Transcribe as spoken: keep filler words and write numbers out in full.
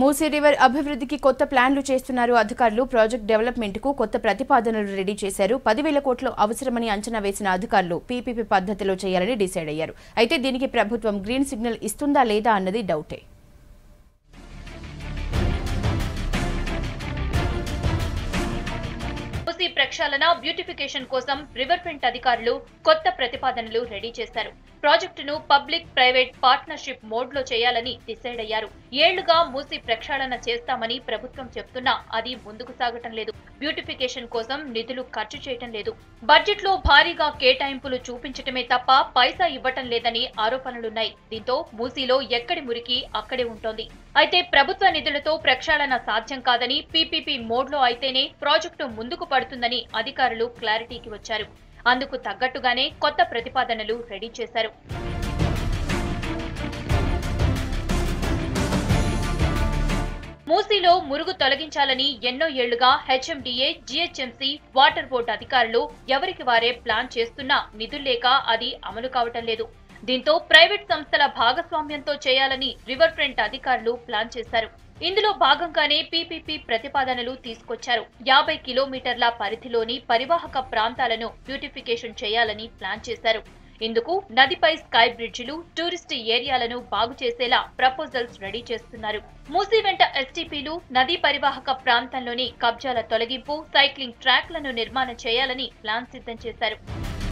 Musi river అభివృద్ధికి కొత్త ప్లాన్లు చేస్తున్నారు అధికారులు। ప్రాజెక్ట్ డెవలప్‌మెంట్ కు కొత్త ప్రతిపాదనలు రెడీ చేశారు। పది వేల కోట్లు అవసరమని అంచనా వేసిన అధికారులు పీపీపీ పద్ధతిలో చేయాలని డిసైడ్ అయ్యారు। అయితే దీనికి ప్రభుత్వం గ్రీన్ సిగ్నల్ ఇస్తుందా లేదా అన్నది డౌటే। మూసీ ప్రక్షాళన బ్యూటిఫికేషన్ కోసం రివర్ ఫ్రంట్ అధికారులు కొత్త ప్రతిపాదనలు రెడీ చేశారు। ప్రాజెక్టును పబ్లిక్ ప్రైవేట్ పార్ట్నర్‌షిప్ మోడ్ లో చేయాలని డిసైడ్ అయ్యారు। ఏళ్లుగా మూసి ప్రక్షాళన చేస్తామని ప్రభుత్వం చెప్తున్నా అది ముందుకు సాగటం లేదు। బ్యూటిఫికేషన్ కోసం నిధులు ఖర్చు చేయటం లేదు। బడ్జెట్ లో భారీగా కేటాయింపులు చూపించటమే తప్ప పైసా ఇవ్వటం లేదని ఆరోపణలున్నాయి। దీంతో మూసీలో ఎక్కడి మురికి అక్కడే ఉంటోంది। అయితే ప్రభుత్వ నిధులతో ప్రక్షాళన సాధ్యం కాదని, పీపీపీ మోడ్ లో అయితేనే ప్రాజెక్టు ముందుకు పడుతుందని అధికారులు క్లారిటీకి వచ్చారు। అందుకు తగ్గట్టుగానే కొత్త ప్రతిపాదనలు రెడీ చేశారు। మూసీలో మురుగు తొలగించాలని ఎన్నో ఏళ్లుగా హెచ్ఎండిఏ, జీహెచ్ఎంసీ, వాటర్ బోర్డు అధికారులు ఎవరికి వారే ప్లాన్ చేస్తున్నా నిధులు లేక అది అమలు కావటం లేదు। దీంతో ప్రైవేట్ సంస్థల భాగస్వామ్యంతో చేయాలని రివర్ ఫ్రంట్ అధికారులు ప్లాన్ చేశారు। ఇందులో భాగంగానే పీపీపీ ప్రతిపాదనలు తీసుకొచ్చారు। యాభై కిలోమీటర్ల పరిధిలోని పరివాహక ప్రాంతాలను బ్యూటిఫికేషన్ చేయాలని ప్లాన్ చేశారు। ఇందుకు నదిపై స్కై బ్రిడ్జిలు, టూరిస్ట్ ఏరియాలను బాగు చేసేలా ప్రపోజల్స్ రెడీ చేస్తున్నారు। మూసీ వెంట ఎస్టీపీలు, నదీ పరివాహక ప్రాంతంలోని కబ్జాల తొలగింపు, సైక్లింగ్ ట్రాక్లను నిర్మాణం చేయాలని ప్లాన్ సిద్ధం చేశారు।